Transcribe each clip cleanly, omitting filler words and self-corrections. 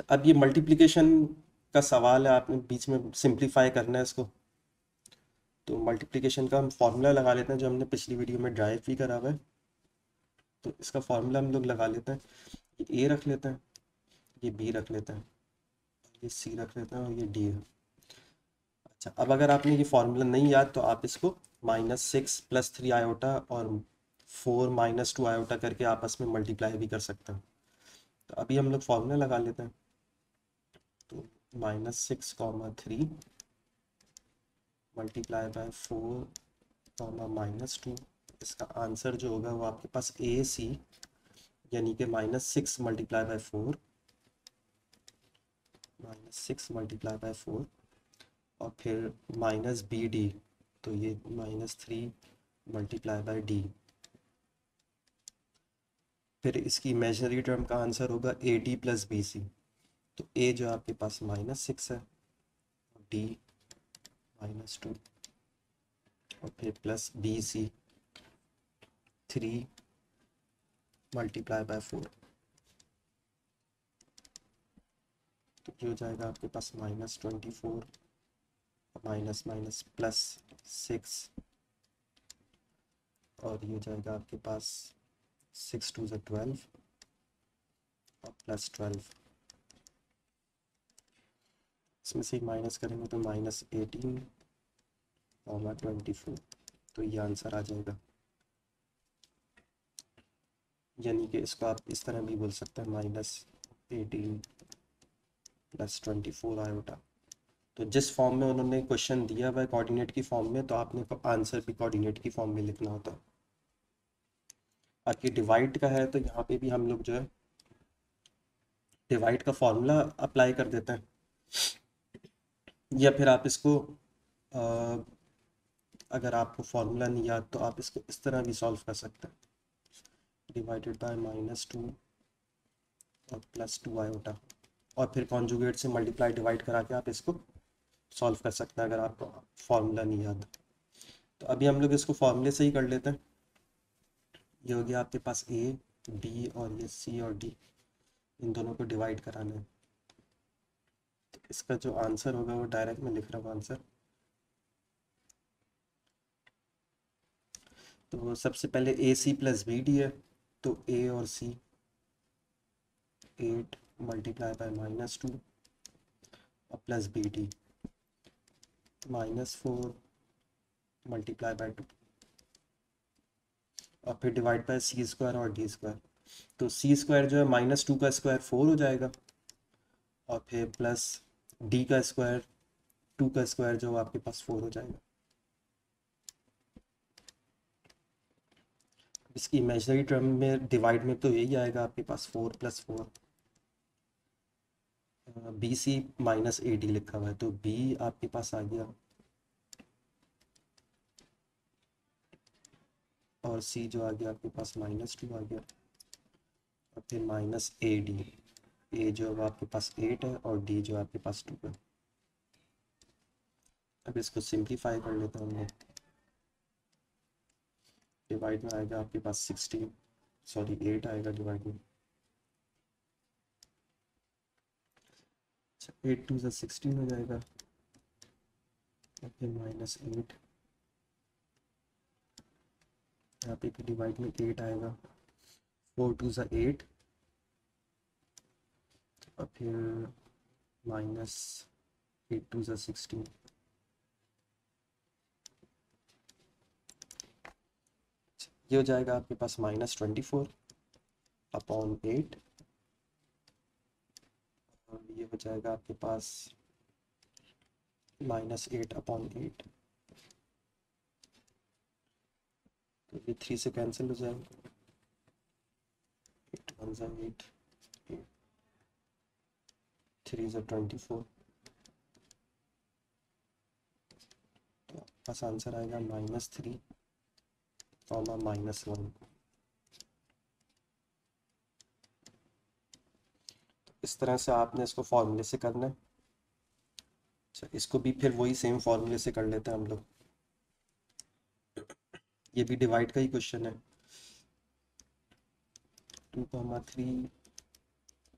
अब ये मल्टीप्लिकेशन का सवाल है, आपने बीच में सिंप्लीफाई करना है इसको। तो मल्टीप्लिकेशन का हम फॉर्मूला लगा लेते हैं जो हमने पिछली वीडियो में ड्राइव भी करा हुआ है। तो इसका फॉर्मूला हम लोग लगा लेते हैं, ये ए रख लेते हैं, ये बी रख लेते हैं, ये सी रख लेते हैं और ये डी है। अच्छा, अब अगर आपने ये फॉर्मूला नहीं याद तो आप इसको -6 + 3 आयोटा और 4 - 2 आयोटा करके आपस में मल्टीप्लाई भी कर सकते हैं। तो अभी हम लोग फॉर्मूला लगा लेते हैं। तो -6, 3 मल्टीप्लाई बाय 4, -2। इसका आंसर जो होगा वो आपके पास ए सी यानी कि -6 मल्टीप्लाई बाय 4 और फिर -BD, तो ये -3 मल्टीप्लाई बाय D। फिर इसकी इमेजिनरी टर्म का आंसर होगा AD + BC। तो A जो आपके पास -6 है, D -2 और फिर प्लस BC 3 मल्टीप्लाई बाय 4, तो ये हो जाएगा आपके पास -24 ++6 और ये हो जाएगा आपके पास 6×2 = 12 और +12। इसमें से माइनस करेंगे तो -18, 24, तो ये आंसर आ जाएगा। यानी कि इसको आप इस तरह भी बोल सकते हैं, -18 + 24 आयोटा। तो जिस फॉर्म में उन्होंने क्वेश्चन दिया हुआ है कोऑर्डिनेट की फॉर्म में, तो आपने आंसर भी कोऑर्डिनेट की फॉर्म में लिखना होता है। बाकी डिवाइड का है तो यहाँ पे भी हम लोग जो है डिवाइड का फॉर्मूला अप्लाई कर देते हैं, या फिर आप इसको अगर आपको फॉर्मूला नहीं याद तो आप इसको इस तरह भी सॉल्व कर सकते हैं, डिवाइडेड बाय -2 और +2 आयोटा और फिर कॉन्जुगेट से मल्टीप्लाई डिवाइड करा के आप इसको सॉल्व कर सकते हैं अगर आपको फार्मूला नहीं याद। तो अभी हम लोग इसको फार्मूले से ही कर लेते हैं। ये हो गया आपके पास ए बी और ये सी और डी, इन दोनों को डिवाइड कराना है। तो इसका जो आंसर होगा वो डायरेक्ट में लिख रहा हूँ आंसर। तो सबसे पहले AC + BD है, तो ए और सी 8 मल्टीप्लाई बाय -2 और +BD -4 मल्टीप्लाई बाय 2 और फिर डिवाइड बाय C² और D²। तो C² जो है -2 का स्क्वायर 4 हो जाएगा और फिर प्लस D² 2 का स्क्वायर जो आपके पास 4 हो जाएगा। इसकी इमेजिनरी टर्म में डिवाइड में तो यही आएगा आपके पास 4 + 4 BC - AD लिखा हुआ है, तो B आपके पास आ गया और C जो आ गया आपके पास -2 आ गया और फिर -AD, A जो आपके पास 8 है और D जो आपके पास 2 है। अब इसको सिंप्लीफाई कर लेते हैं हम लोग। डिवाइड में आएगा आपके पास 8 आएगा डिवाइड में, 8×2 = 16 हो जाएगा, फिर -8, यहाँ पे डिवाइड में 8 आएगा, 4×2 = 8 और फिर -8×2 = 16। ये हो जाएगा आपके पास -24/8 और ये हो जाएगा आपके पास -8/8। तो ये 3 से कैंसिल हो जाएगा, 8×1 = 8, 3×24। तो आपके पास आंसर आएगा -3, -1। इस तरह से आपने इसको फॉर्मूले से करना है। अच्छा, इसको भी फिर वही सेम फॉर्मूले से कर लेते हैं हम लोग। ये भी डिवाइड का ही क्वेश्चन है, 2×3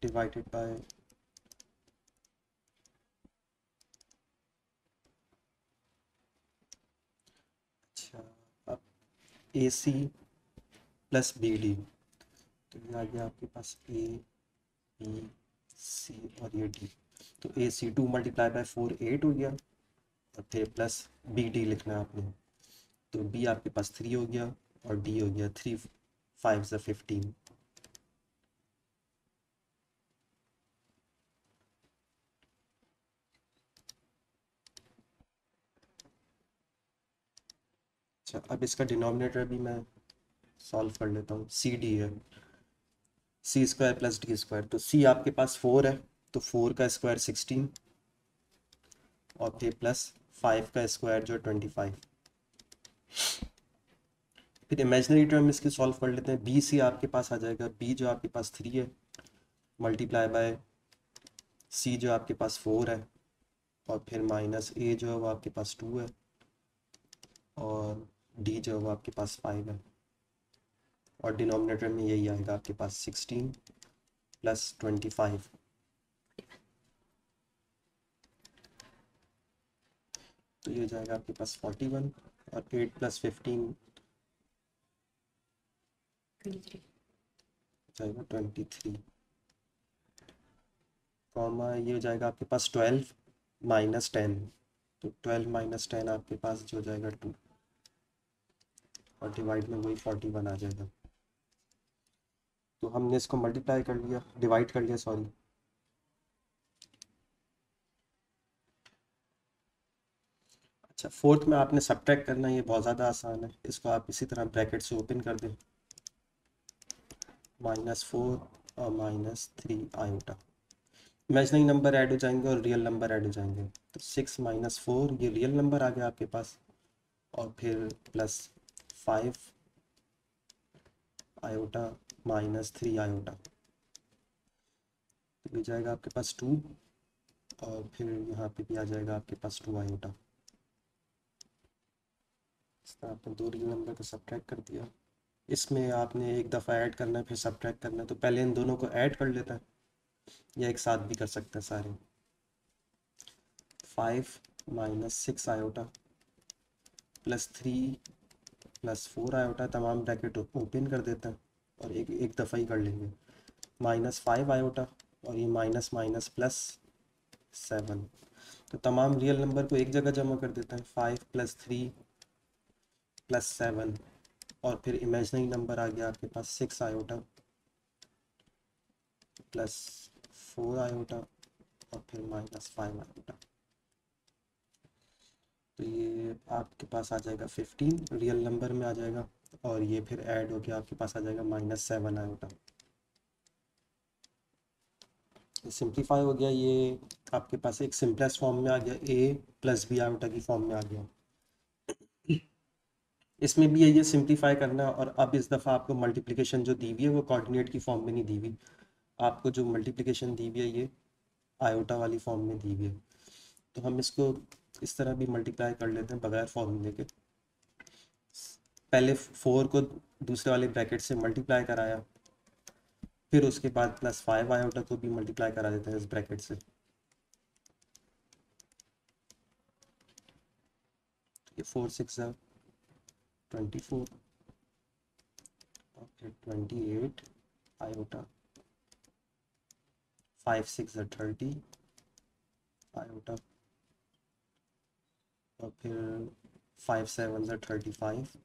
divided by A C plus B D, तो ये आ गया आपके पास ए बी सी और ये डी। तो ए सी 2 मल्टीप्लाई बाई 4 8 हो गया और फिर प्लस बी डी लिखना है आपने, तो बी आपके पास 3 हो गया और डी हो गया 3 5 15। अच्छा, अब इसका डिनोमिनेटर भी मैं सॉल्व कर लेता हूँ। सी डी है, C square plus D square, तो सी आपके पास 4 है तो 4 का स्क्वायर 16 और फिर प्लस 5 का स्क्वायर जो 25। फिर इमेजिनरी टर्म इसकी सॉल्व कर लेते हैं। बी सी आपके पास आ जाएगा, बी जो आपके पास 3 है मल्टीप्लाई बाय सी जो आपके पास 4 है और फिर माइनस ए जो है वो आपके पास 2 है और डी जो है वो आपके पास 5 है और डिनोमिनेटर में यही आएगा आपके पास 16 प्लस 25। तो ये जाएगा आपके पास 41 और 8 प्लस 15 जाएगा 23 कॉमा ये हो जाएगा आपके पास 12 माइनस 10, तो 12 माइनस 10 आपके पास जो जाएगा 2 और डिवाइड में वही 41 आ जाएगा। तो हमने इसको मल्टीप्लाई कर लिया, डिवाइड कर लिया सॉरी। अच्छा, फोर्थ में आपने सब्ट्रैक्ट करना, ये बहुत ज़्यादा आसान है, इसको आप इसी तरह ब्रैकेट से ओपन कर दें। -4 और -3 आयोटा, इमेजिनरी नंबर ऐड हो जाएंगे और रियल नंबर ऐड हो जाएंगे। तो 6 - 4 ये रियल नंबर आ गया आपके पास और फिर प्लस 5 आयोटा -3 आयोटा, तो ये जाएगा आपके पास 2 और फिर यहाँ पे भी आ जाएगा आपके पास 2 आयोटा। आपने 2 रियल नंबर को सब्ट्रैक्ट कर दिया। इसमें आपने एक दफ़ा ऐड करना है फिर सब्ट्रैक्ट करना है, तो पहले इन दोनों को ऐड कर लेता है या एक साथ भी कर सकते हैं सारे। 5 - 6 आयोटा प्लस 3 + 4 आयोटा, तमाम ब्रैकेट ओपन कर देते हैं और एक दफ़ा ही कर लेंगे। -5 आयोटा और ये माइनस माइनस प्लस 7, तो तमाम रियल नंबर को एक जगह जमा कर देते हैं। 5 + 3 + 7 और फिर इमेजिनरी नंबर आ गया आपके पास 6 आयोटा प्लस 4 आयोटा और फिर -5 आयोटा। तो ये आपके पास आ जाएगा 15 रियल नंबर में आ जाएगा और ये फिर ऐड होके आपके पास आ जाएगा -7 आयोटा। सिंप्लीफाई हो गया, ये आपके पास एक सिंपलेस्ट फॉर्म में आ गया, a प्लस बी आयोटा की फॉर्म में आ गया। इसमें भी ये सिंप्लीफाई करना और अब इस दफ़ा आपको मल्टीप्लिकेशन जो दी हुई है वो कोऑर्डिनेट की फॉर्म में नहीं दी हुई, आपको जो मल्टीप्लिकेशन दी हुई है ये आयोटा वाली फॉर्म में दी हुई है। तो हम इसको इस तरह भी मल्टीप्लाई कर लेते हैं बगैर फॉर्मूले के। पहले 4 को दूसरे वाले ब्रैकेट से मल्टीप्लाई कराया, फिर उसके बाद +5 आयोटा को भी मल्टीप्लाई करा देते हैं इस ब्रैकेट से। ये 4 × 6 = 24 और फिर 28 आयोटा, 5 × 6 = 30 आयोटा और फिर 5 × 7 = 35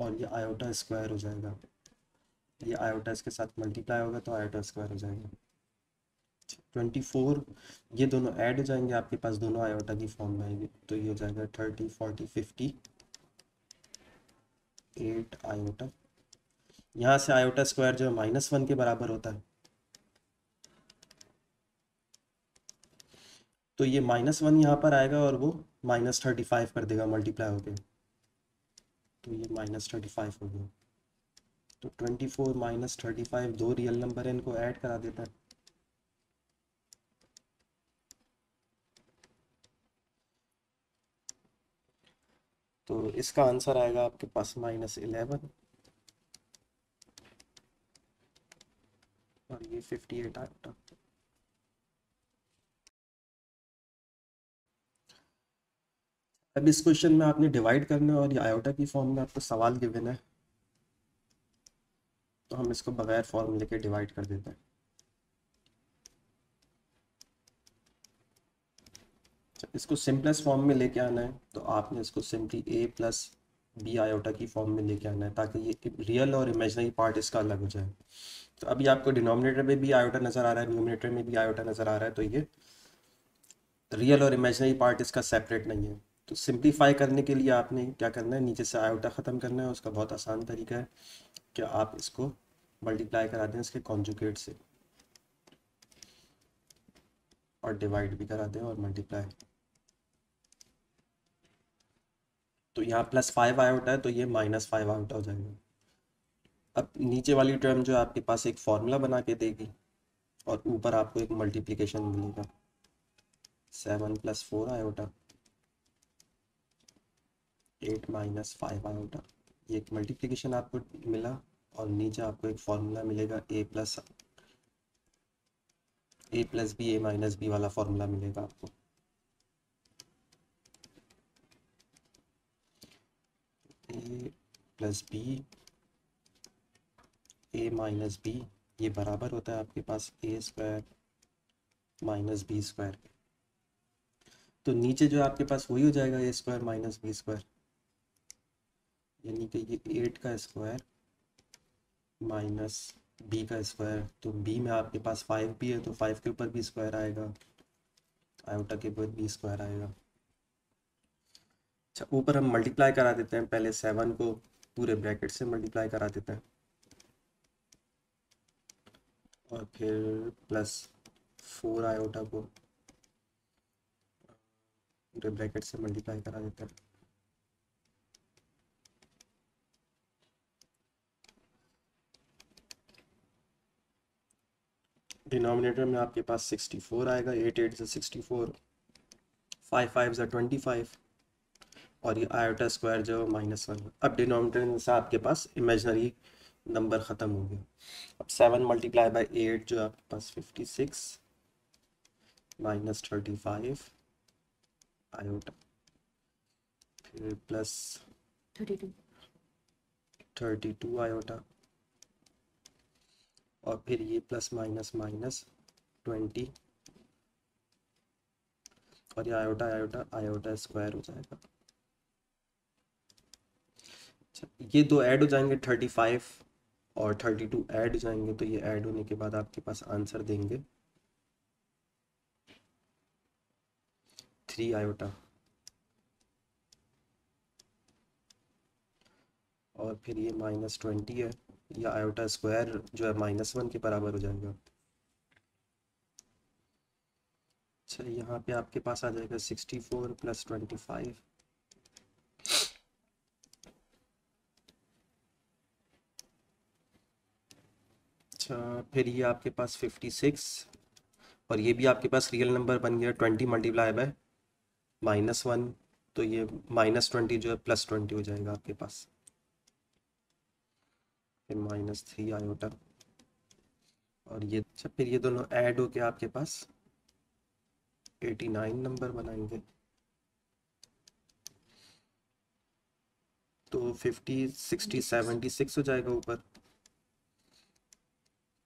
और ये आयोटा स्क्वायर हो जाएगा। ये आयोटा इसके साथ मल्टीप्लाई होगा तो आयोटा स्क्वायर हो जाएगा। 24 ये दोनों ऐड हो जाएंगे आपके पास, दोनों आयोटा की फॉर्म में आएंगे, तो ये हो जाएगा 30 40 50 8 आयोटा। यहाँ से आयोटा स्क्वायर जो है -1 के बराबर होता है, तो ये -1 यहाँ पर आएगा और वो -35 कर देगा मल्टीप्लाई होके, तो ये -35 हो गया। तो 24 - 35 दो रियल नंबर है, इनको ऐड करा देता है। तो इसका आंसर आएगा आपके पास -11 और ये 58 आएगा। अब इस क्वेश्चन में आपने डिवाइड करना है और ये आयोटा की फॉर्म में आपको सवाल गिवन है, तो हम इसको बगैर फॉर्मूले के डिवाइड कर देते हैं। इसको सिंपलेस्ट फॉर्म में लेके आना है, तो आपने इसको simply A plus B iota की फॉर्म में लेके आना है ताकि ये रियल और इमेजिनरी पार्ट इसका अलग हो जाए। तो अभी आपको डिनोमिनेटर में भी आयोटा नज़र आ रहा है, न्यूमिनेटर में भी आयोटा नज़र आ रहा है, तो ये रियल और इमेजिनरी पार्ट इसका सेपरेट नहीं है। तो सिंप्लीफाई करने के लिए आपने क्या करना है, नीचे से आयोटा ख़त्म करना है। उसका बहुत आसान तरीका है कि आप इसको मल्टीप्लाई करा दें इसके कॉन्जुगेट से और डिवाइड भी करा दें और मल्टीप्लाई। तो यहाँ +5 आयोटा है तो ये -5 आयोटा हो जाएगा। अब नीचे वाली टर्म जो आपके पास एक फार्मूला बना के देगी और ऊपर आपको एक मल्टीप्लिकेशन मिलेगा 7 + 4 आयोटा 8 - 5 आयोटा। ये एक मल्टीप्लिकेशन आपको मिला और नीचे आपको एक फार्मूला मिलेगा a plus B a - b वाला फार्मूला मिलेगा आपको। a + b a - b ये बराबर होता है आपके पास a² - b² के। तो नीचे जो आपके पास वही हो जाएगा a² - b², यानी कि ये 8² - b²। तो b में आपके पास 5 भी है तो 5 के ऊपर b² आएगा, आयोटा के ऊपर b² आएगा। अच्छा, ऊपर हम मल्टीप्लाई करा देते हैं, पहले 7 को पूरे ब्रैकेट से मल्टीप्लाई करा देते हैं और फिर +4 आयोटा को पूरे ब्रैकेट से मल्टीप्लाई करा देते हैं। डिनोमिनेटर में आपके पास 64 आएगा, 8 × 8 = 64, 5 × 5 = 25 और ये आयोटा स्क्वायर जो -1। अब डिनोमिनेटर से आपके पास इमेजिनरी नंबर ख़त्म हो गया। अब 7 × 8 जो आपके पास 56 -35 आयोटा, फिर +32 आयोटा और फिर ये ±-20 और ये आयोटा आयोटा आयोटा स्क्वायर हो जाएगा। अच्छा, ये दो ऐड हो जाएंगे, 35 और 32 ऐड हो जाएंगे, तो ये ऐड होने के बाद आपके पास आंसर देंगे 3 आयोटा और फिर ये -20 है, या आयोटा स्क्वायर जो है -1 के बराबर हो जाएगा। अच्छा, यहाँ पे आपके पास आ जाएगा 64 + 25 अच्छा, फिर ये आपके पास 56 और ये भी आपके पास रियल नंबर बन गया 20 × -1, तो ये -20 जो है +20 हो जाएगा आपके पास। -3 आयोटा और ये, अच्छा फिर ये दोनों ऐड होके आपके पास 89 नंबर बनाएंगे। तो 50, 60, 76 हो जाएगा ऊपर,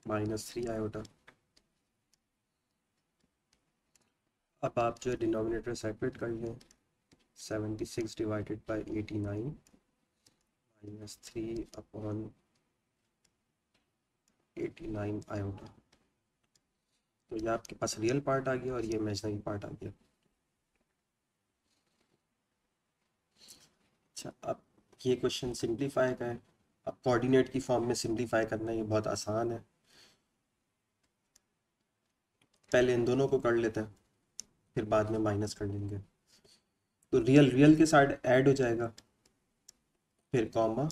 -3 आयोटा। अब आप जो डिनोमिनेटर सेपरेट कर लें, 76 ÷ 89 -3 / 89 आयोटा। तो ये आपके पास रियल पार्ट आ गया और ये इमेजिनरी पार्ट आ गया। अच्छा, अब ये क्वेश्चन सिंप्लीफाई का है। अब कोऑर्डिनेट की फॉर्म में सिंप्लीफाई करना ये बहुत आसान है। पहले इन दोनों को कर लेते हैं, फिर बाद में माइनस कर लेंगे। तो रियल रियल के साथ ऐड हो जाएगा, फिर कॉमा,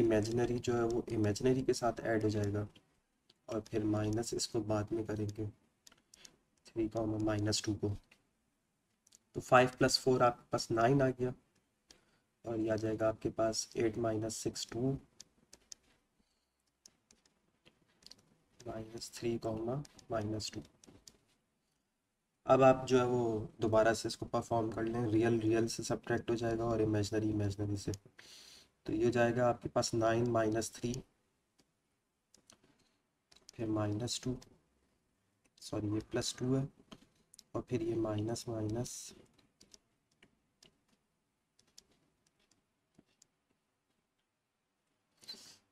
इमेजिनरी जो है वो इमेजिनरी के साथ ऐड हो जाएगा और फिर माइनस इसको बाद में करेंगे 3 - -2 को। तो 5 + 4 आपके पास 9 आ गया और ये आ जाएगा आपके पास 8 - 6 2 -3 - -2। अब आप जो है वो दोबारा से इसको परफॉर्म कर लें, रियल रियल से सब्ट्रैक्ट हो जाएगा और इमेजनरी इमेजनरी से, तो ये जाएगा आपके पास 9 - 3 फिर -2, सॉरी ये +2 है, और फिर ये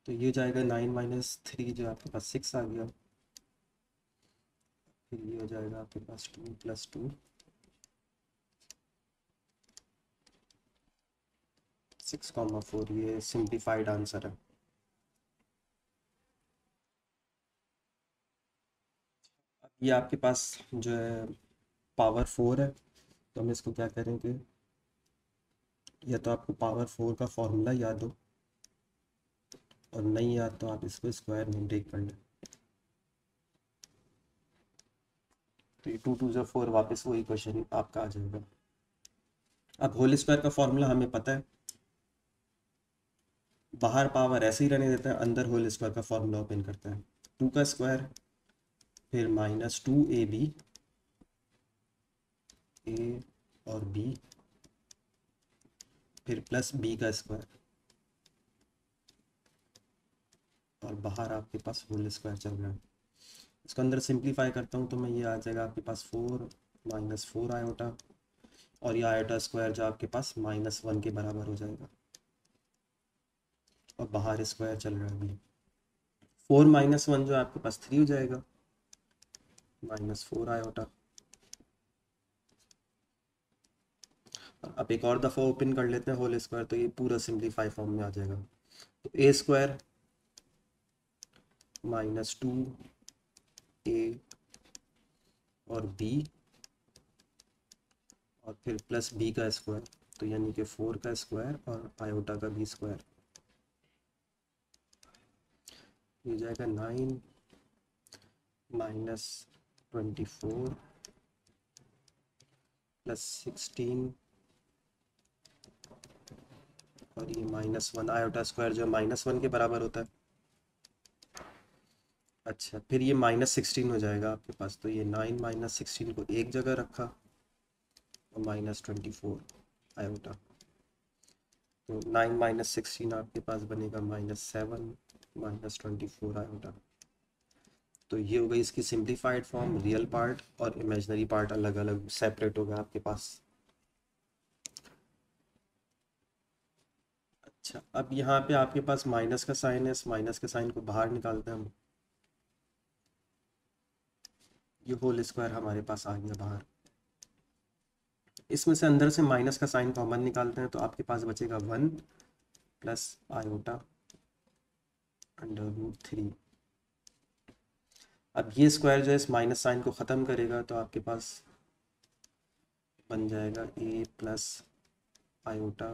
तो ये जाएगा 9 - 3 जो आपके पास 6 आ गया, फिर ये हो जाएगा आपके पास 2 + 2 6, 4, ये सिंपलीफाइड आंसर है। ये आपके पास जो है पावर 4 है, तो हम इसको क्या करेंगे, या तो आपको पावर 4 का फॉर्मूला याद हो और नहीं याद तो आप इसको स्क्वायर में ब्रेक कर लें। तो ये 2 - 4 वापस वही क्वेश्चन आपका आ जाएगा। अब होल स्क्वायर का फॉर्मूला हमें पता है, बाहर पावर ऐसे ही रहने देते हैं, अंदर होल स्क्वायर का फॉर्मूला ओपन करते हैं, 2 का स्क्वायर फिर -2ab, ए और बी, फिर +b का स्क्वायर और बाहर आपके पास होल स्क्वायर चल रहा है। इसको अंदर सिंपलीफाई करता हूँ तो मैं ये आ जाएगा आपके पास 4 - 4 आयोटा, और ये आयोटा स्क्वायर जो आपके पास -1 के बराबर हो जाएगा, और बाहर स्क्वायर चल रहा है अभी। 4 - 1 जो आपके पास 3 हो जाएगा, -4 आयोटा। अब एक और दफ़ा ओपन कर लेते हैं होल स्क्वायर, तो ये पूरा सिंपलीफाई फॉर्म में आ जाएगा। तो a स्क्वायर - 2a और b, और फिर +b का स्क्वायर, तो यानी कि 4 का स्क्वायर और आयोटा का भी स्क्वायर, ये जाएगा 9 - 24 +16 और ये -1 आयोटा स्क्वायर जो -1 के बराबर होता है। अच्छा, फिर ये -16 हो जाएगा आपके पास, तो ये 9 - 16 को एक जगह रखा और -24 आयोटा, तो 9 - 16 आपके पास बनेगा -7 - 24 आयोटा। तो ये हो गई इसकी सिंप्लीफाइड फॉर्म, रियल पार्ट और इमेजिनरी पार्ट अलग अलग सेपरेट हो गया आपके पास। अच्छा, अब यहाँ पे आपके पास माइनस का साइन है, इस माइनस के साइन को बाहर निकालते हैं हम, ये होल स्क्वायर हमारे पास आ गया बाहर। इसमें से अंदर से माइनस का साइन कॉमन निकालते हैं, तो आपके पास बचेगा 1 + आयोटा √3। अब ये स्क्वायर जो है इस माइनस साइन को ख़त्म करेगा, तो आपके पास बन जाएगा a + आयोटा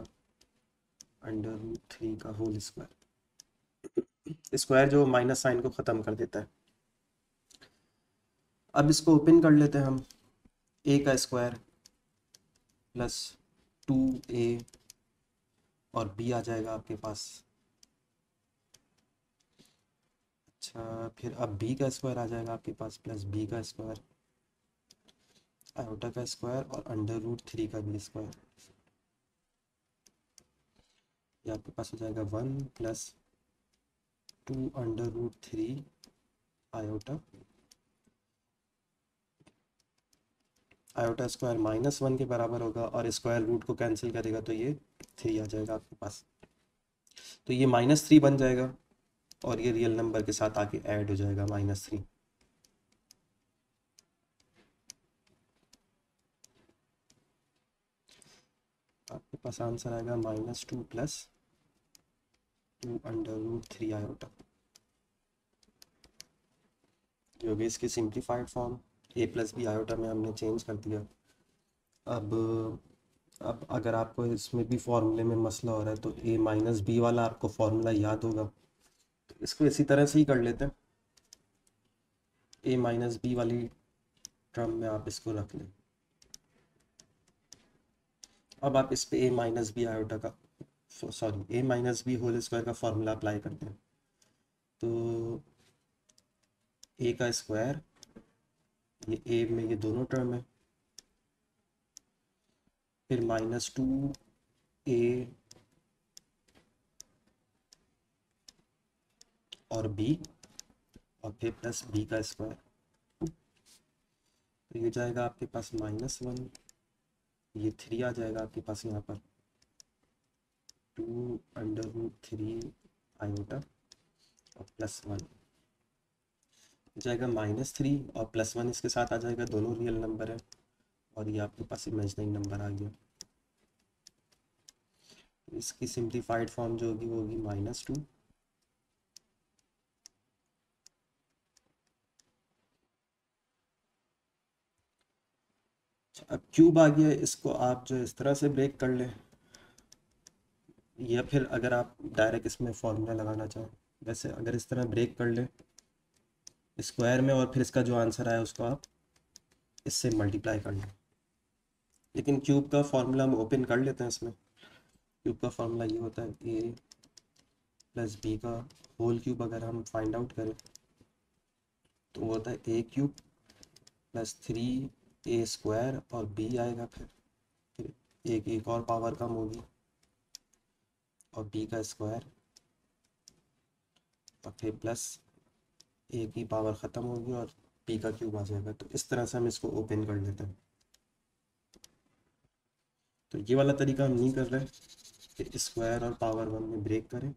√3 का होल स्क्वायर, स्क्वायर जो माइनस साइन को ख़त्म कर देता है। अब इसको ओपन कर लेते हैं हम, a का स्क्वायर + 2a और b आ जाएगा आपके पास। अच्छा, फिर अब b का स्क्वायर आ जाएगा आपके पास +b का स्क्वायर आयोटा का स्क्वायर और √3 का भी स्क्वायर, ये आपके पास हो जाएगा 1 + 2 √3 आयोटा, आयोटा स्क्वायर -1 के बराबर होगा और स्क्वायर रूट को कैंसिल करेगा तो ये 3 आ जाएगा आपके पास। तो ये -3 बन जाएगा और ये रियल नंबर के साथ आके ऐड हो जाएगा -3। आपके पास आंसर आएगा -2 + 2 √3 आयोटा। ये हो गई इसकी simplified form, a + b iota में हमने चेंज कर दिया। अब अगर आपको इसमें भी फॉर्मूले में मसला हो रहा है तो a - b वाला आपको फॉर्मूला याद होगा, तो इसको इसी तरह से ही कर लेते हैं, a - b वाली टर्म में आप इसको रख लें। अब आप इस पे a - b आयोटा का sorry a - b whole square का फॉर्मूला अप्लाई करते हैं, तो a का स्क्वायर, ये a में ये दोनों टर्म है फिर माइनस 2a और b और फिर प्लस b का स्क्वायर, तो ये जाएगा आपके पास -1, ये 3 आ जाएगा आपके पास यहाँ पर 2√3 आई बेटा और +1 जाएगा -3 और +1 इसके साथ आ जाएगा, दोनों रियल नंबर है और ये आपके पास इमेजिनरी नंबर आ गया। इसकी सिंप्लीफाइड फॉर्म जो होगी वो होगी -2 अब क्यूब आ गया, इसको आप जो इस तरह से ब्रेक कर लें या फिर अगर आप डायरेक्ट इसमें फॉर्मूला लगाना चाहें, वैसे अगर इस तरह ब्रेक कर लें स्क्वायर में और फिर इसका जो आंसर आया उसको आप इससे मल्टीप्लाई कर लें। लेकिन क्यूब का फार्मूला हम ओपन कर लेते हैं, इसमें क्यूब का फार्मूला ये होता है ए प्लस बी का होल क्यूब, अगर हम फाइंड आउट करें तो वो होता है A cube plus 3a square और b आएगा, फिर एक और पावर कम होगी और b का स्क्वायर और फिर प्लस a की पावर ख़त्म होगी और b का क्यूब आ जाएगा। तो इस तरह से हम इसको ओपन कर लेते हैं। तो ये वाला तरीका हम नहीं कर रहे कि स्क्वायर और पावर 1 में ब्रेक करें,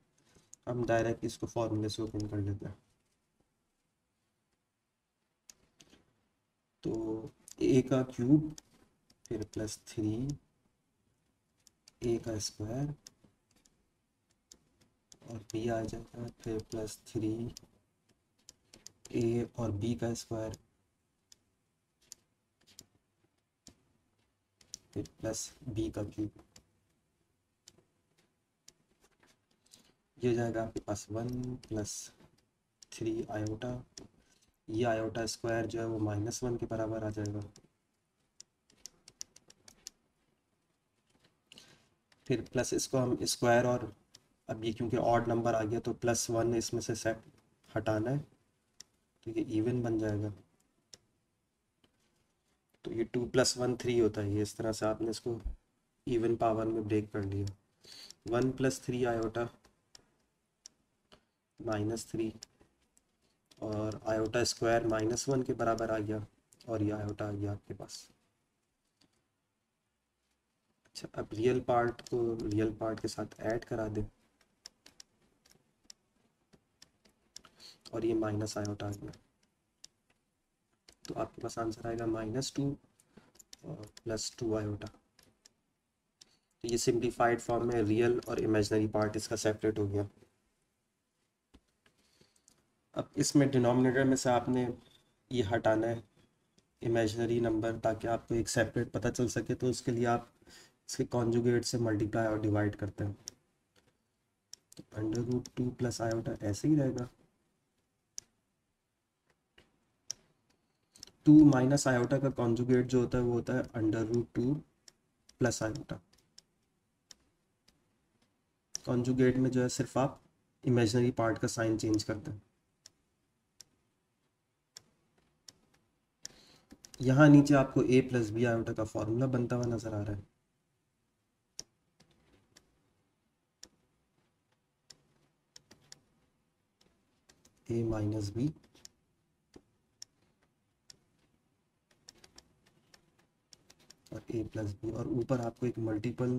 हम डायरेक्ट इसको फॉर्मूले से ओपन कर लेते हैं। तो a का क्यूब फिर प्लस 3a का स्क्वायर और b आ जाएगा, फिर प्लस 3a और b का स्क्वायर फिर प्लस b का क्यूब, ये जाएगा आपके पास 1 प्लस 3 आयोटा, ये आयोटा स्क्वायर जो है वो -1 के बराबर आ जाएगा। फिर प्लस इसको हम स्क्वायर और अब ये क्योंकि ऑड नंबर आ गया तो +1 इसमें से सेट हटाना है तो ये इवन बन जाएगा। तो ये 2 + 1 3 होता है, ये इस तरह से आपने इसको इवन पावर में ब्रेक कर लिया। 1 + 3 आयोटा -3 और आयोटा स्क्वायर -1 के बराबर आ गया और ये आयोटा आ गया आपके पास। अच्छा, अब रियल पार्ट को रियल पार्ट के साथ ऐड करा दें और ये माइनस आयोटा आ गया, तो आपके पास आंसर आएगा -2 और +2 आयोटा। तो ये सिंप्लीफाइड फॉर्म में रियल और इमेजिनरी पार्ट इसका सेपरेट हो गया। अब इसमें डिनोमिनेटर में से आपने ये हटाना है इमेजिनरी नंबर, ताकि आपको एक सेपरेट पता चल सके, तो उसके लिए आप इसके कॉन्जुगेट से मल्टीप्लाई और डिवाइड करते हैं। तो √2 आयोटा ऐसे ही रहेगा, 2 - आयोटा का कॉन्जुगेट जो होता है वो होता है √2 आयोटा। कॉन्जुगेट में जो है सिर्फ आप इमेजिनरी पार्ट का साइन चेंज करते हैं। यहाँ नीचे आपको a प्लस बी आयोटा का फॉर्मूला बनता हुआ नजर आ रहा है। a - b और a + b और ऊपर आपको एक मल्टीपल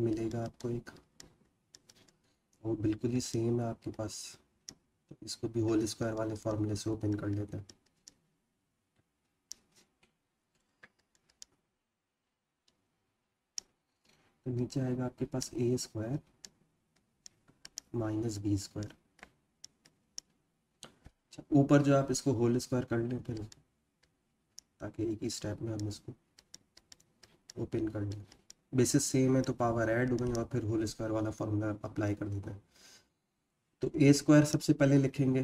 मिलेगा, आपको एक वो बिल्कुल ही सेम है आपके पास, तो इसको भी होल स्क्वायर वाले फॉर्मूले से ओपन कर लेते हैं। तो नीचे आएगा आपके पास a स्क्वायर -b स्क्वायर। अच्छा, ऊपर जो आप इसको होल स्क्वायर कर लें फिर, ताकि एक ही स्टेप में हम इसको ओपन कर लें। बेसिस सेम है तो पावर ऐड हो गई और फिर होल स्क्वायर वाला फॉर्मूला अप्लाई कर देते हैं। तो a स्क्वायर सबसे पहले लिखेंगे,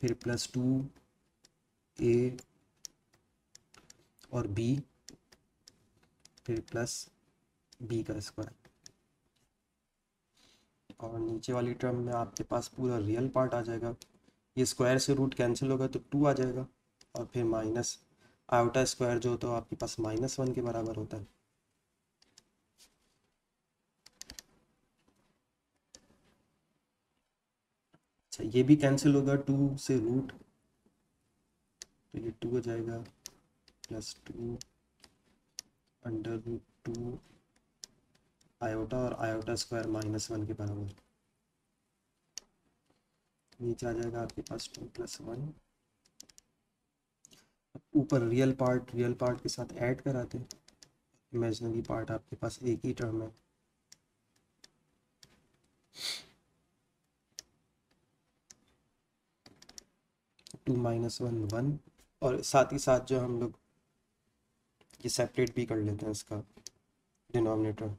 फिर +2a और b, फिर +b का स्क्वायर और नीचे वाली टर्म में आपके पास पूरा रियल पार्ट आ जाएगा। ये स्क्वायर से रूट कैंसिल होगा तो 2 आ जाएगा और फिर माइनस आयोटा स्क्वायर जो तो आपके पास -1 के बराबर होता है। अच्छा ये भी कैंसिल होगा 2 से रूट, तो ये 2 हो जाएगा प्लस 2 अंडर रूट 2 आयोटा और आयोटा स्क्वायर -1 के बराबर। नीचे आ जाएगा आपके पास 2 प्लस 1, ऊपर रियल पार्ट के साथ ऐड कराते हैं, इमेजिनरी पार्ट आपके पास एक ही टर्म है। टू -1 1 और साथ ही साथ जो हम लोग ये सेपरेट भी कर लेते हैं इसका डिनोमिनेटर।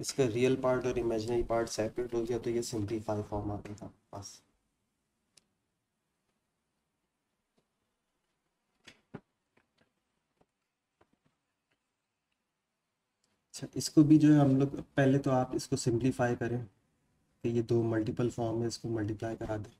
इसका रियल पार्ट और इमेजिनरी पार्ट सेपरेट हो गया, तो ये सिंपलीफाई फॉर्म आएगा बस। अच्छा इसको भी जो है हम लोग पहले तो आप इसको सिंपलीफाई करें कि ये दो मल्टीपल फॉर्म है, इसको मल्टीप्लाई करा दें।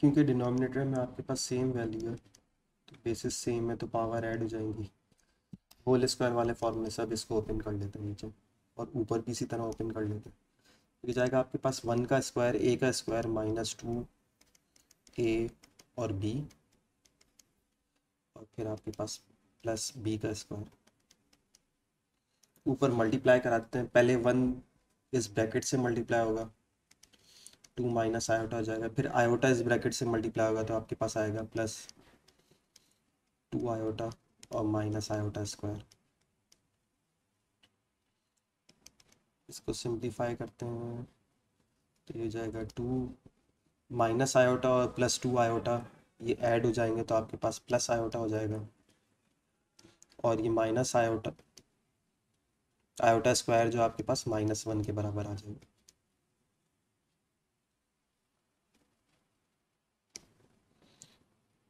क्योंकि डिनोमिनेटर में आपके पास सेम वैल्यू है तो बेसिस सेम है तो पावर ऐड हो जाएंगी। होल स्क्वायर वाले फॉर्मूले से अब इसको ओपन कर लेते हैं नीचे, और ऊपर भी इसी तरह ओपन कर लेते हैं। तो जाएगा आपके पास 1 का स्क्वायर ए का स्क्वायर -2 ए और बी, और फिर आपके पास प्लस बी का स्क्वायर। ऊपर मल्टीप्लाई कराते हैं, पहले 1 इस ब्रैकेट से मल्टीप्लाई होगा, 2 माइनस आयोटा हो जाएगा, फिर आयोटा इस ब्रैकेट से मल्टीप्लाई होगा तो आपके पास आएगा प्लस 2 आयोटा और माइनस आयोटा स्क्वायर। इसको सिंपलीफाई करते हैं तो ये जाएगा 2 माइनस आयोटा और प्लस 2 आयोटा, ये ऐड हो जाएंगे तो आपके पास प्लस आयोटा हो जाएगा, और ये माइनस आयोटा आयोटा स्क्वायर जो आपके पास -1 के बराबर आ जाएगा।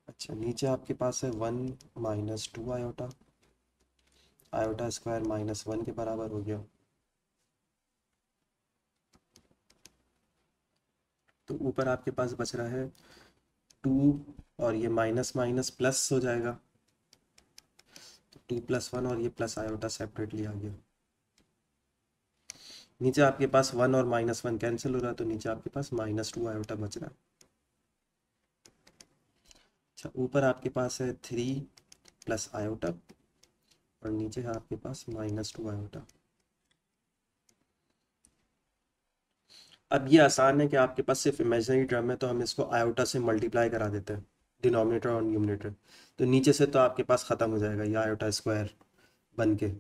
अच्छा नीचे आपके पास है 1 माइनस 2 आयोटा, आयोटा स्क्वायर -1 के बराबर हो गया। तो ऊपर आपके पास बच रहा है 2 और ये माइनस माइनस प्लस हो जाएगा, तो 2 प्लस 1 और ये प्लस आयोटा सेपरेट लिया गया। नीचे आपके पास 1 और -1 कैंसिल हो रहा है तो नीचे आपके पास -2 आयोटा बच रहा है। अच्छा ऊपर आपके पास है 3 प्लस आयोटा और नीचे है आपके पास -2 आयोटा। अब ये आसान है कि आपके पास सिर्फ इमेजिनरी टर्म है तो हम इसको आयोटा से मल्टीप्लाई करा देते हैं डिनोमिनेटर और न्यूमिनेटर, तो नीचे से तो आपके पास ख़त्म हो जाएगा ये आयोटा स्क्वायर बन के।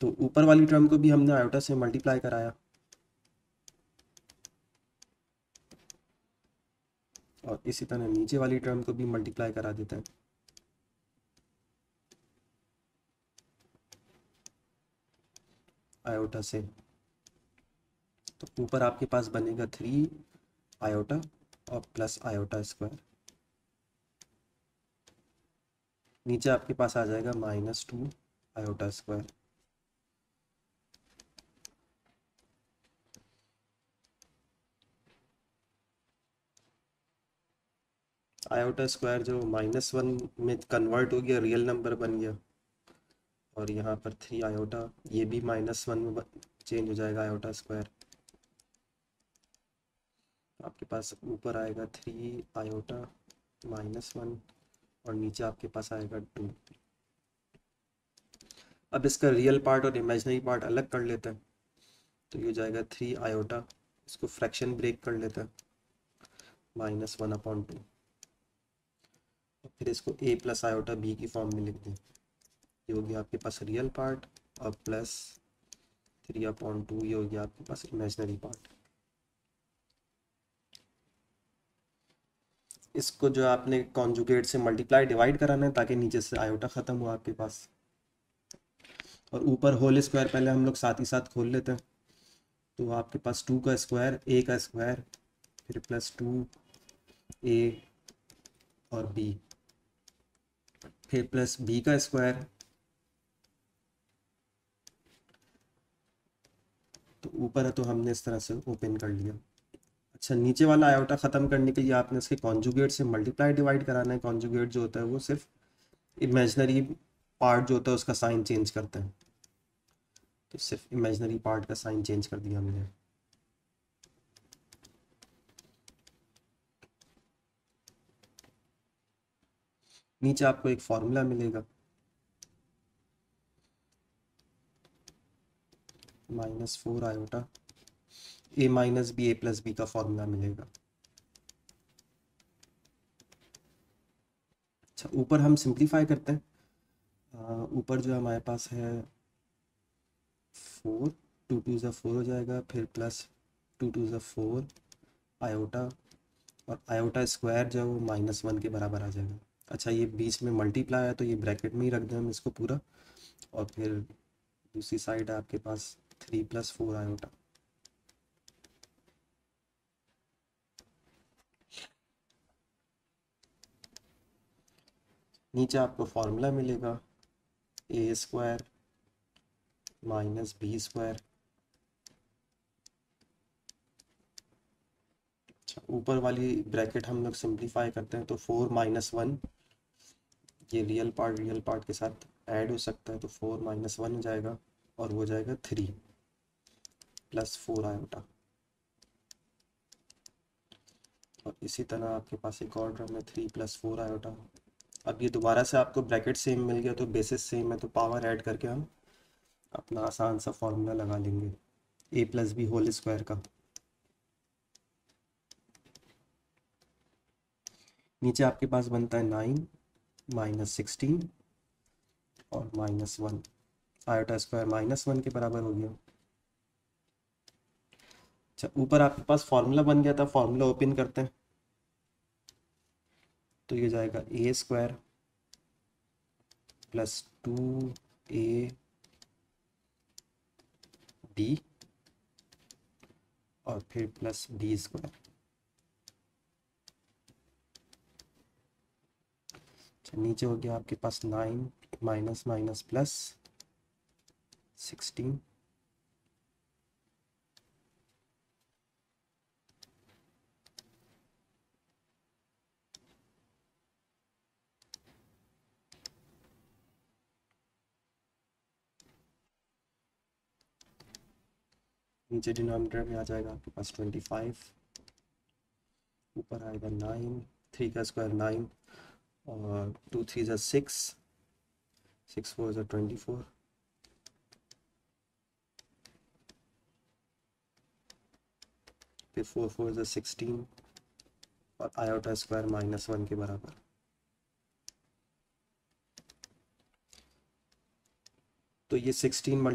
तो ऊपर वाली टर्म को भी हमने आयोटा से मल्टीप्लाई कराया और इसी तरह नीचे वाली टर्म को भी मल्टीप्लाई करा देते हैं। आयोटा से तो ऊपर आपके पास बनेगा 3 आयोटा और प्लस आयोटा स्क्वायर, नीचे आपके पास आ जाएगा -2 आयोटा स्क्वायर। आयोटा स्क्वायर जो -1 में कन्वर्ट हो गया, रियल नंबर बन गया, और यहाँ पर 3 आयोटा ये भी -1 में चेंज हो जाएगा आयोटा स्क्वायर। आपके पास ऊपर आएगा 3 आयोटा -1 और नीचे आपके पास आएगा 2। अब इसका रियल पार्ट और इमेजिनरी पार्ट अलग कर लेते हैं तो ये जाएगा 3 आयोटा, इसको फ्रैक्शन ब्रेक कर लेते हैं -1/2, फिर इसको a प्लस आयोटा b की फॉर्म में लिख दें। ये हो गया आपके पास रियल पार्ट और प्लस 3/2 ये हो गया आपके पास इमेजिनरी पार्ट। इसको जो आपने कॉन्जुगेट से मल्टीप्लाई डिवाइड कराना है ताकि नीचे से आयोटा खत्म हो आपके पास। और ऊपर होल स्क्वायर पहले हम लोग साथ ही साथ खोल लेते हैं। तो आपके पास 2 का स्क्वायर, ए का स्क्वायर, फिर प्लस 2 ए और बी, फिर प्लस बी का स्क्वायर। तो ऊपर है तो हमने इस तरह से ओपन कर लिया। अच्छा, नीचे वाला आयोटा ख़त्म करने के लिए आपने इसके कॉन्जुगेट से मल्टीप्लाई डिवाइड कराना है। कॉन्जुगेट जो होता है वो सिर्फ इमेजिनरी पार्ट जो होता है उसका साइन चेंज करते हैं। तो सिर्फ इमेजिनरी पार्ट का साइन चेंज कर दिया हमने। नीचे आपको एक फॉर्मूला मिलेगा, -4 iota A minus B A plus B का फॉर्मूला मिलेगा। अच्छा, ऊपर हम सिंप्लीफाई करते हैं। ऊपर जो हमारे पास है 4, 2 2 ज़ा 4 हो जाएगा, फिर प्लस 2 2 ज़ा 4 आयोटा, और आयोटा स्क्वायर जो है वो -1 के बराबर आ जाएगा। अच्छा, ये बीच में मल्टीप्लाई है तो ये ब्रैकेट में ही रख दें हम इसको पूरा, और फिर दूसरी साइड आपके पास 3 + 4 आयोटा। नीचे आपको फॉर्मूला मिलेगा A square minus B square. अच्छा, ऊपर वाली ब्रैकेट हम लोग सिंप्लीफाई करते हैं तो 4 - 1 ये रियल पार्ट के साथ ऐड हो सकता है, तो 4 - 1 हो जाएगा, और वो जाएगा 3 + 4 आयोटा। और इसी तरह आपके पास एक और ड्रम है 3 + 4 आयोटा। अब ये दोबारा से आपको ब्रैकेट सेम मिल गया तो बेसिस सेम है, तो पावर ऐड करके हम अपना आसान सा फॉर्मूला लगा लेंगे a + b होल स्क्वायर का। नीचे आपके पास बनता है 9 - 16 और -1 आयोटा स्क्वायर -1 के बराबर हो गया। अच्छा, ऊपर आपके पास फॉर्मूला बन गया था, फॉर्मूला ओपन करते हैं तो ये जाएगा A square plus 2a B और फिर प्लस बी स्क्वायर। नीचे हो गया आपके पास 9 - - + 16 नीचे डिनोमिनेटर में आ जाएगा आपके पास 25, ऊपर आएगा 9, 3 का स्क्वायर 9 और 2 3 ज़ा 6, 6 4 ज़ा 24। फिर 4 4 ज़ा 16 और आयोटा स्क्वायर -1 के बराबर। तो ये 16 ×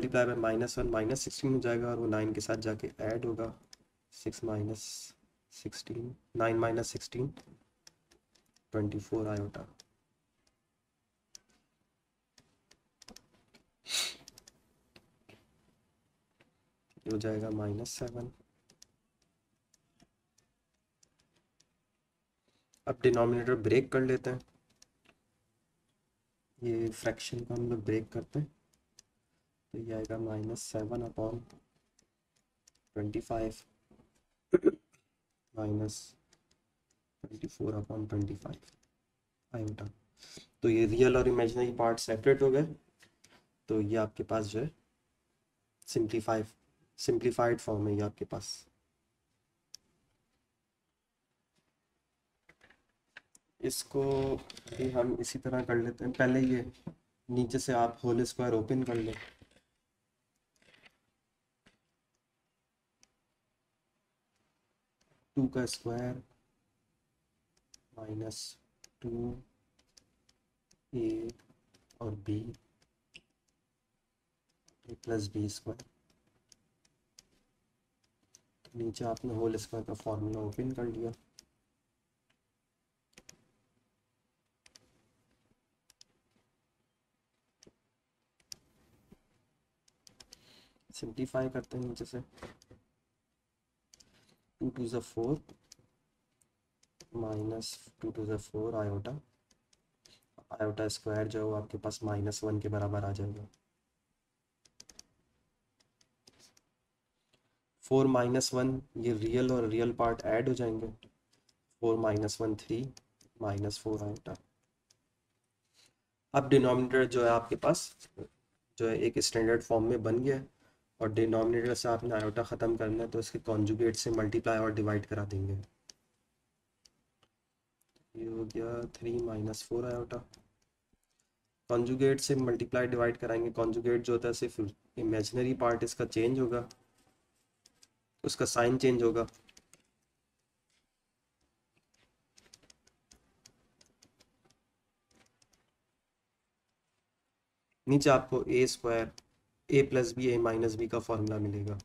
(-1 - 16) हो जाएगा और वो 9 के साथ जाके ऐड होगा। 6 - 16 9 - 16 24 आयोटा। हो जाएगा -7। अब डिनोमिनेटर ब्रेक कर लेते हैं, ये फ्रैक्शन को हम लोग ब्रेक करते हैं तो ये आएगा -7/25 -24/25 आयोटा। तो ये रियल और इमेजिनरी पार्ट सेपरेट हो गए। तो ये आपके पास जो है सिंप्लीफाइड फॉर्म है ये आपके पास। इसको भी हम इसी तरह कर लेते हैं। पहले ये नीचे से आप होल स्क्वायर ओपन कर लें। टू का स्क्वायर -2a और b प्लस बी स्क्वायर। तो नीचे आपने होल स्क्वायर का फॉर्मूला ओपन कर लिया। सिंप्लीफाई करते हैं नीचे से 2 to the 4 minus 2 to the 4 iota iota square जो है आपके पास -1 के बराबर आ जाएगा। 4 - 1 ये रियल और रियल पार्ट ऐड हो जाएंगे। 4 - 1 3 -4 आयोटा। अब डिनोमिनेटर जो है आपके पास जो है एक स्टैंडर्ड फॉर्म में बन गया है और डिनोमिनेटर से आपने आयोटा ख़त्म करना है तो इसके कॉन्जुगेट से मल्टीप्लाई और डिवाइड करा देंगे। ये हो गया 3 - 4 आयोटा। कॉन्जुगेट से मल्टीप्लाई डिवाइड कराएंगे। कॉन्जुगेट जो होता है सिर्फ इमेजिनरी पार्ट इसका चेंज होगा, उसका साइन चेंज होगा। नीचे आपको A square a + b a - b का फॉर्मूला मिलेगा।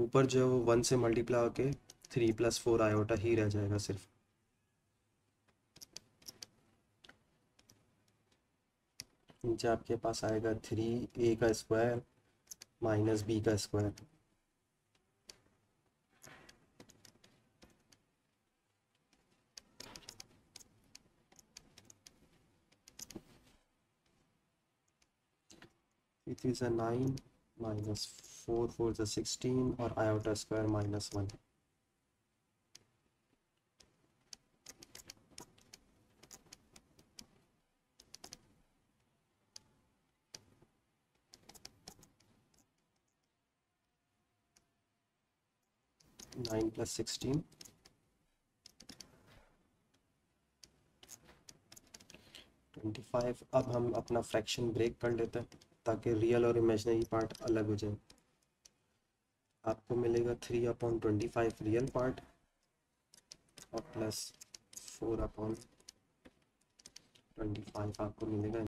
ऊपर जो है वो 1 से मल्टीप्लाई होके 3 + 4 आयोटा ही रह जाएगा सिर्फ। नीचे आपके पास आएगा 3a² - b² इट इज 9 - 4 = 16 और आयोटा स्क्वायर -1। +16 25। अब हम अपना फ्रैक्शन ब्रेक कर लेते हैं ताकि रियल और इमेजिनरी पार्ट अलग हो जाए। आपको मिलेगा 3/25 रियल पार्ट और +4/25 आपको मिलेगा